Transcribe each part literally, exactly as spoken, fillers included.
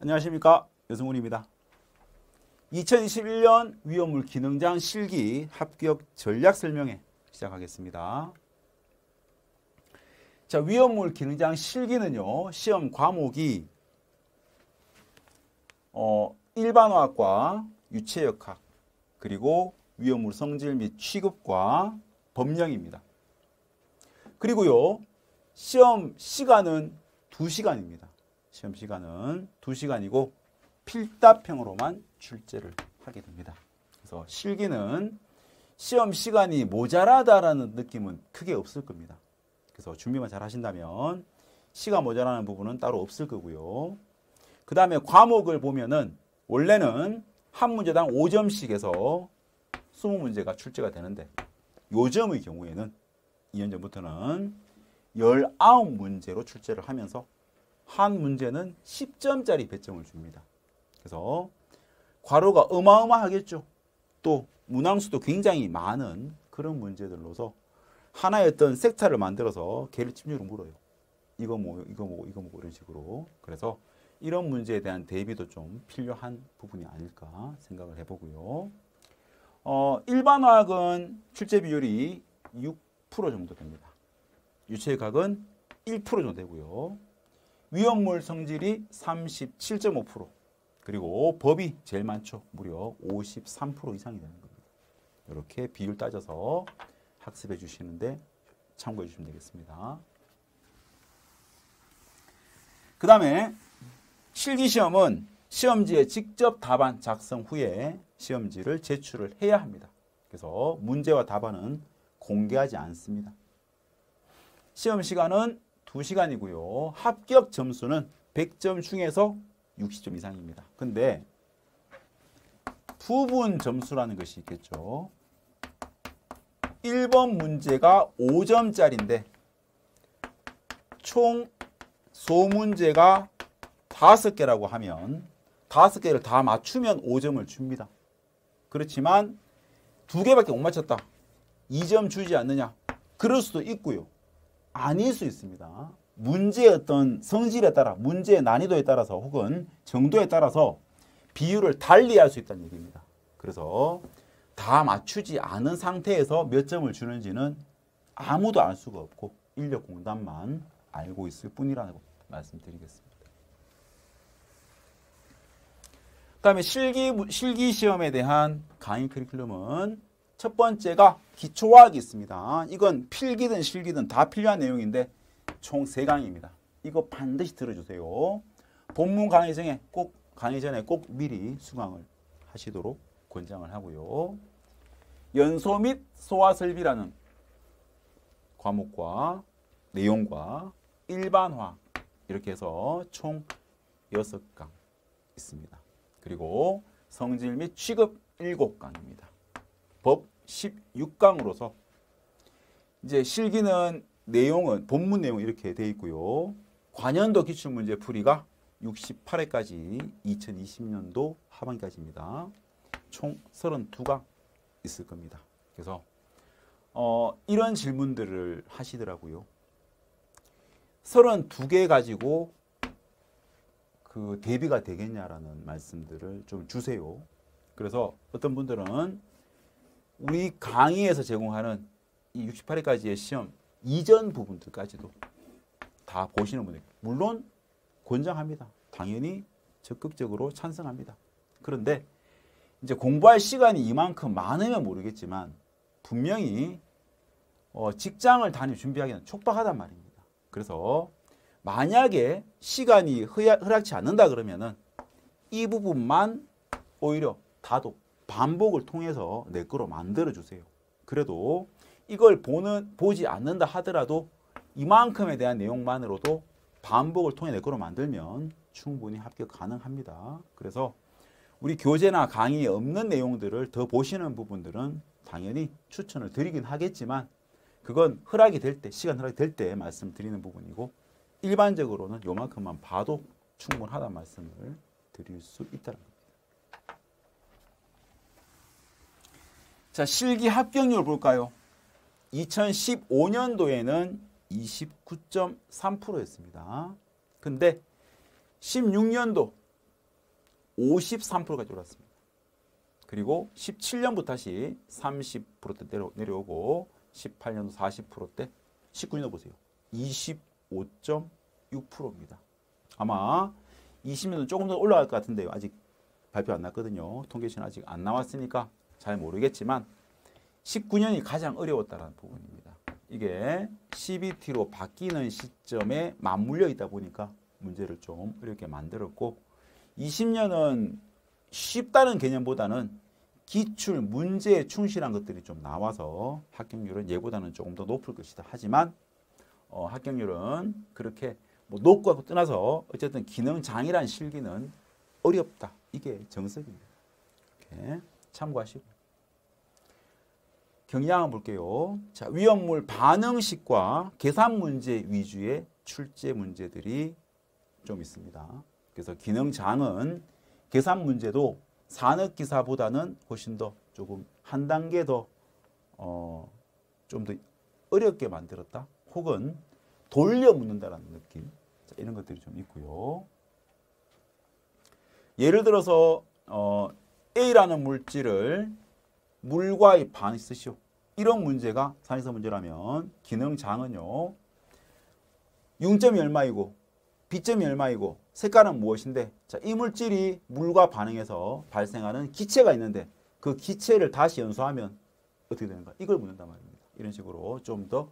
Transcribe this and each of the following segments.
안녕하십니까, 여승훈입니다. 이천이십일 년 위험물 기능장 실기 합격 전략 설명회 시작하겠습니다. 자, 위험물 기능장 실기는요, 시험 과목이 어, 일반화학과 유체역학, 그리고 위험물 성질 및 취급과 법령입니다. 그리고요, 시험 시간은 두 시간입니다. 시험 시간은 두 시간이고 필답형으로만 출제를 하게 됩니다. 그래서 실기는 시험 시간이 모자라다라는 느낌은 크게 없을 겁니다. 그래서 준비만 잘 하신다면 시간 모자라는 부분은 따로 없을 거고요. 그 다음에 과목을 보면은 원래는 한 문제당 오 점씩 해서 이십 문제가 출제가 되는데, 요점의 경우에는 이 년 전부터는 십구 문제로 출제를 하면서 한 문제는 십 점짜리 배점을 줍니다. 그래서 과로가 어마어마하겠죠. 또 문항수도 굉장히 많은 그런 문제들로서 하나의 어떤 섹터를 만들어서 걔를 집중으로 물어요. 이거 뭐 이거 뭐 이거 뭐 이런 식으로. 그래서 이런 문제에 대한 대비도 좀 필요한 부분이 아닐까 생각을 해보고요. 어, 일반화학은 출제 비율이 육 퍼센트 정도 됩니다. 유체역학은 일 퍼센트 정도 되고요. 위험물 성질이 삼십칠 점 오 퍼센트, 그리고 법이 제일 많죠. 무려 오십삼 퍼센트 이상이 되는 겁니다. 이렇게 비율 따져서 학습해 주시는데 참고해 주시면 되겠습니다. 그 다음에 실기시험은 시험지에 직접 답안 작성 후에 시험지를 제출을 해야 합니다. 그래서 문제와 답안은 공개하지 않습니다. 시험 시간은 두 시간이고요. 합격 점수는 백 점 중에서 육십 점 이상입니다. 근데 부분 점수라는 것이 있겠죠. 일 번 문제가 오 점짜리인데 총 소문제가 다섯 개라고 하면 다섯 개를 다 맞추면 오 점을 줍니다. 그렇지만 두 개밖에 못 맞췄다, 이 점 주지 않느냐, 그럴 수도 있고요. 아닐 수 있습니다. 문제의 어떤 성질에 따라, 문제의 난이도에 따라서, 혹은 정도에 따라서 비율을 달리 할 수 있다는 얘기입니다. 그래서 다 맞추지 않은 상태에서 몇 점을 주는지는 아무도 알 수가 없고 인력공단만 알고 있을 뿐이라고 말씀드리겠습니다. 그 다음에 실기, 실기 시험에 대한 강의 커리큘럼은 첫 번째가 기초화학이 있습니다. 이건 필기든 실기든 다 필요한 내용인데 총 세 강의입니다. 이거 반드시 들어주세요. 본문 강의 전에 꼭, 강의 전에 꼭 미리 수강을 하시도록 권장을 하고요. 연소 및 소화 설비라는 과목과 내용과 일반화, 이렇게 해서 총 여섯 강 있습니다. 그리고 성질 및 취급 일곱 강입니다. 법 십육 강으로서 이제 실기는 내용은 본문 내용 이렇게 되어 있고요. 관연도 기출문제 풀이가 육십팔 회까지 이천이십 년도 하반기까지입니다. 총 삼십이 강 있을 겁니다. 그래서 어, 이런 질문들을 하시더라고요. 삼십이 개 가지고 그 대비가 되겠냐라는 말씀들을 좀 주세요. 그래서 어떤 분들은 우리 강의에서 제공하는 이 육십팔 회까지의 시험 이전 부분들까지도 다 보시는 분들, 물론 권장합니다. 당연히 적극적으로 찬성합니다. 그런데 이제 공부할 시간이 이만큼 많으면 모르겠지만 분명히 어 직장을 다니며 준비하기는 촉박하단 말입니다. 그래서 만약에 시간이 흐락치 않는다 그러면은 이 부분만 오히려 다독, 반복을 통해서 내 거로 만들어주세요. 그래도 이걸 보는, 보지 않는다 하더라도 이만큼에 대한 내용만으로도 반복을 통해 내 거로 만들면 충분히 합격 가능합니다. 그래서 우리 교재나 강의에 없는 내용들을 더 보시는 부분들은 당연히 추천을 드리긴 하겠지만, 그건 흐락이 될 때, 시간 흐락이 될 때 말씀드리는 부분이고, 일반적으로는 요만큼만 봐도 충분하다는 말씀을 드릴 수 있다는 겁니다. 자, 실기 합격률 볼까요? 이천십오 년도에는 이십구 점 삼 퍼센트였습니다. 근데 십육 년도 오십삼 퍼센트까지 올랐습니다. 그리고 십칠 년부터 다시 삼십 퍼센트대로 내려오고 십팔 년도 사십 퍼센트대, 십구 년도 보세요. 이십오 점 육 퍼센트입니다. 아마 이십 년도 조금 더 올라갈 것 같은데요. 아직 발표 안 났거든요. 통계치는 아직 안 나왔으니까 잘 모르겠지만 십구 년이 가장 어려웠다는 부분입니다. 이게 씨비티로 바뀌는 시점에 맞물려 있다 보니까 문제를 좀 어렵게 만들었고, 이십 년은 쉽다는 개념보다는 기출 문제에 충실한 것들이 좀 나와서 합격률은 예보다는 조금 더 높을 것이다. 하지만 어, 합격률은 그렇게 뭐 높고 하고 떠나서 어쨌든 기능장이란 실기는 어렵다. 이게 정석입니다. 이렇게 참고하시고 경향 한번 볼게요. 자, 위험물 반응식과 계산 문제 위주의 출제 문제들이 좀 있습니다. 그래서 기능장은 계산 문제도 산업기사보다는 훨씬 더 조금 한 단계 더 어, 좀 더 어렵게 만들었다. 혹은 돌려 묻는다라는 느낌. 자, 이런 것들이 좀 있고요. 예를 들어서 어, A라는 물질을 물과의 반응식 쓰시오. 이런 문제가 산의사 문제라면 기능장은요. 융점이 얼마이고 B점이 얼마이고 색깔은 무엇인데, 자, 이 물질이 물과 반응해서 발생하는 기체가 있는데 그 기체를 다시 연소하면 어떻게 되는가? 이걸 묻는단 말입니다. 이런 식으로 좀 더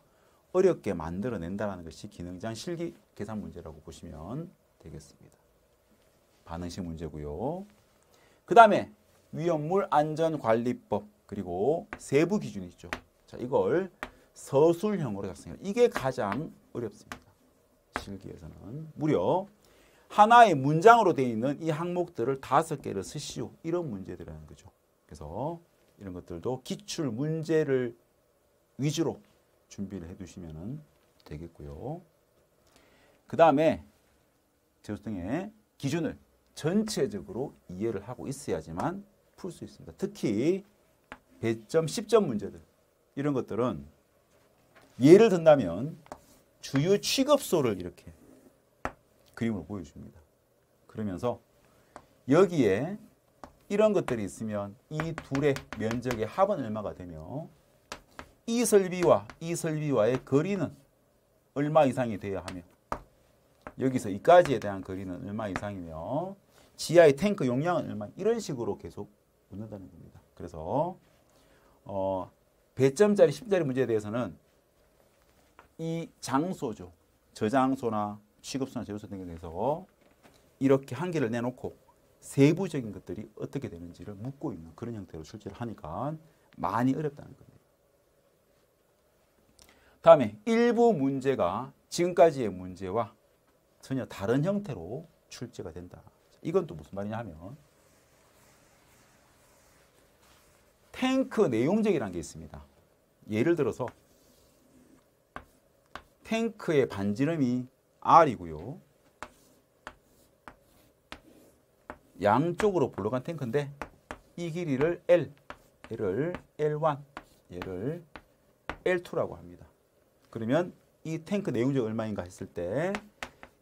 어렵게 만들어낸다는 것이 기능장 실기 계산 문제라고 보시면 되겠습니다. 반응식 문제고요. 그 다음에 위험물 안전관리법 그리고 세부 기준이죠. 자, 이걸 서술형으로 작성해요. 이게 가장 어렵습니다. 실기에서는 무려 하나의 문장으로 되어 있는 이 항목들을 다섯 개를 쓰시오. 이런 문제들이라는 거죠. 그래서 이런 것들도 기출 문제를 위주로 준비를 해두시면 되겠고요. 그 다음에 재수 등의 기준을 전체적으로 이해를 하고 있어야지만 풀 수 있습니다. 특히 배점, 십 점 문제들 이런 것들은 예를 든다면 주요 취급소를 이렇게 그림으로 보여줍니다. 그러면서 여기에 이런 것들이 있으면 이 둘의 면적의 합은 얼마가 되며 이 설비와 이 설비와의 거리는 얼마 이상이 되어야 하며 여기서 이까지에 대한 거리는 얼마 이상이며 지하의 탱크 용량은 얼마, 이런 식으로 계속 묻는다는 겁니다. 그래서 어, 배점짜리, 십점짜리 문제에 대해서는 이 장소죠. 저장소나 취급소나 제조소 등에서 이렇게 한계를 내놓고 세부적인 것들이 어떻게 되는지를 묻고 있는 그런 형태로 출제를 하니까 많이 어렵다는 겁니다. 다음에 일부 문제가 지금까지의 문제와 전혀 다른 형태로 출제가 된다. 이건 또 무슨 말이냐 하면 탱크 내용적이라는 게 있습니다. 예를 들어서 탱크의 반지름이 R이고요. 양쪽으로 불러간 탱크인데 이 길이를 L, 얘를 엘 원, 얘를 엘 투라고 합니다. 그러면 이 탱크 내용적 얼마인가 했을 때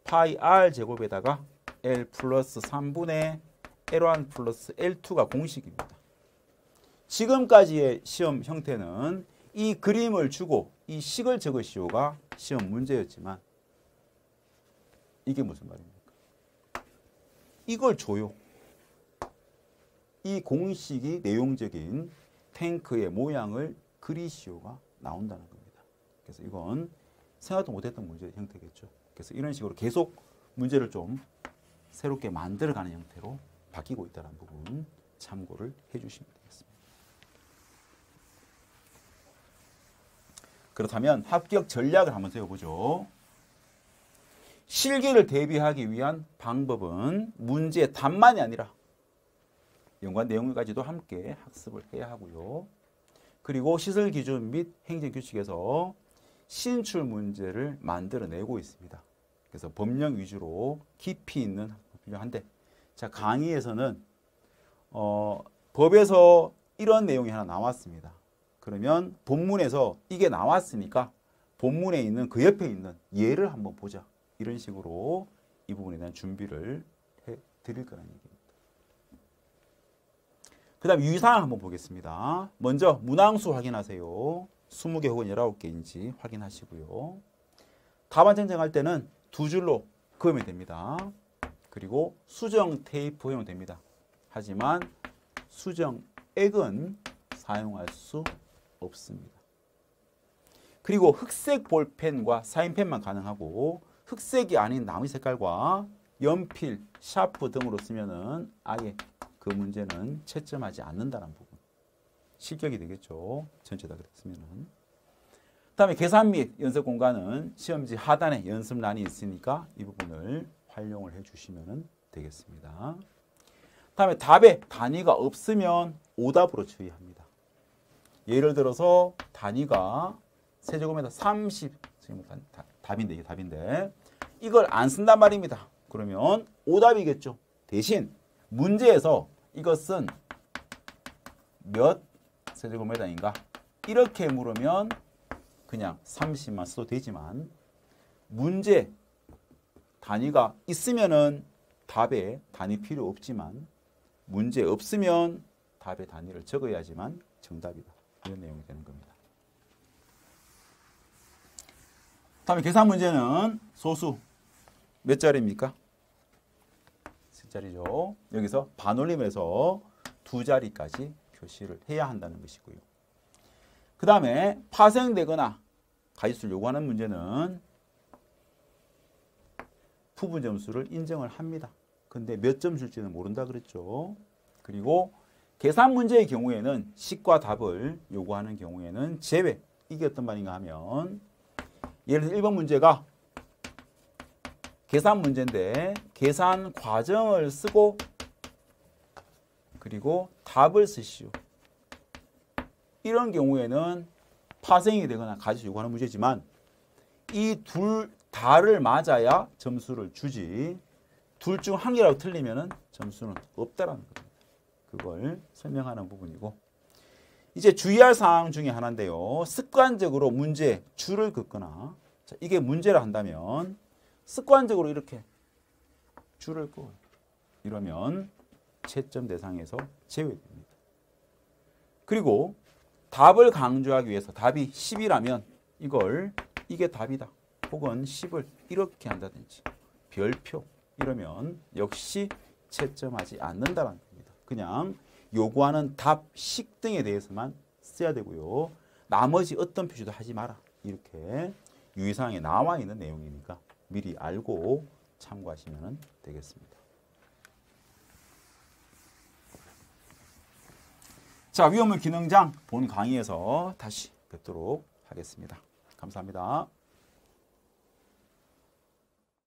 파이 R 제곱에다가 L 플러스 삼분의 엘 원 플러스 엘 투가 공식입니다. 지금까지의 시험 형태는 이 그림을 주고 이 식을 적으시오가 시험 문제였지만 이게 무슨 말입니까? 이걸 줘요. 이 공식이 내용적인 탱크의 모양을 그리시오가 나온다는 겁니다. 그래서 이건 생각도 못했던 문제 형태겠죠. 그래서 이런 식으로 계속 문제를 좀 새롭게 만들어가는 형태로 바뀌고 있다는 부분 참고를 해주시면 되겠습니다. 그렇다면 합격 전략을 한번 세워보죠. 실기를 대비하기 위한 방법은 문제 답만이 아니라 연관 내용까지도 함께 학습을 해야 하고요. 그리고 시설 기준 및 행정 규칙에서 신출 문제를 만들어내고 있습니다. 그래서 법령 위주로 깊이 있는 학습이 필요한데, 자, 강의에서는 어, 법에서 이런 내용이 하나 나왔습니다. 그러면 본문에서 이게 나왔으니까 본문에 있는 그 옆에 있는 예를 한번 보자. 이런 식으로 이 부분에 대한 준비를 해드릴 거라는 얘기입니다. 그 다음 유의사항 한번 보겠습니다. 먼저 문항수 확인하세요. 스무 개 혹은 열아홉 개인지 확인하시고요. 답안 쟁쟁할 때는 두 줄로 그으면 됩니다. 그리고 수정 테이프 허용됩니다. 하지만 수정액은 사용할 수 없습니다. 그리고 흑색 볼펜과 사인펜만 가능하고 흑색이 아닌 나머지 색깔과 연필, 샤프 등으로 쓰면은 아예 그 문제는 채점하지 않는다는 부분. 실격이 되겠죠. 전체 다 그랬으면은. 그다음에 계산 및 연습 공간은 시험지 하단에 연습란이 있으니까 이 부분을 활용을 해주시면 되겠습니다. 다음에 답에 단위가 없으면 오답으로 주의합니다. 예를 들어서 단위가 세제곱미터 삼십, 답인데, 이게 답인데 이걸 안 쓴단 말입니다. 그러면 오답이겠죠. 대신 문제에서 이것은 몇 세제곱미터인가 이렇게 물으면 그냥 삼십만 써도 되지만 문제 단위가 있으면은 답에 단위 필요 없지만 문제 없으면 답의 단위를 적어야지만 정답이다. 이런 내용이 되는 겁니다. 다음에 계산 문제는 소수 몇 자리입니까? 세 자리죠. 여기서 반올림에서 두 자리까지 표시를 해야 한다는 것이고요. 그 다음에 파생되거나 가짓수를 요구하는 문제는 부분 점수를 인정을 합니다. 근데 몇 점 줄지는 모른다 그랬죠. 그리고 계산 문제의 경우에는 식과 답을 요구하는 경우에는 제외. 이게 어떤 말인가 하면 예를 들어 일 번 문제가 계산 문제인데 계산 과정을 쓰고 그리고 답을 쓰시오. 이런 경우에는 파생이 되거나 가짓수 요구하는 문제지만 이 둘 다를 맞아야 점수를 주지 둘 중 한 개라고 틀리면 점수는 없다라는 겁니다. 그걸 설명하는 부분이고 이제 주의할 사항 중에 하나인데요. 습관적으로 문제 줄을 긋거나 자, 이게 문제라 한다면 습관적으로 이렇게 줄을 긋고 이러면 채점 대상에서 제외됩니다. 그리고 답을 강조하기 위해서 답이 십이라면 이걸 이게 답이다. 혹은 십을 이렇게 한다든지 별표 이러면 역시 채점하지 않는다는 겁니다. 그냥 요구하는 답식 등에 대해서만 써야 되고요. 나머지 어떤 표시도 하지 마라. 이렇게 유의사항에 나와 있는 내용이니까 미리 알고 참고하시면 되겠습니다. 자, 위험물 기능장 본 강의에서 다시 뵙도록 하겠습니다. 감사합니다.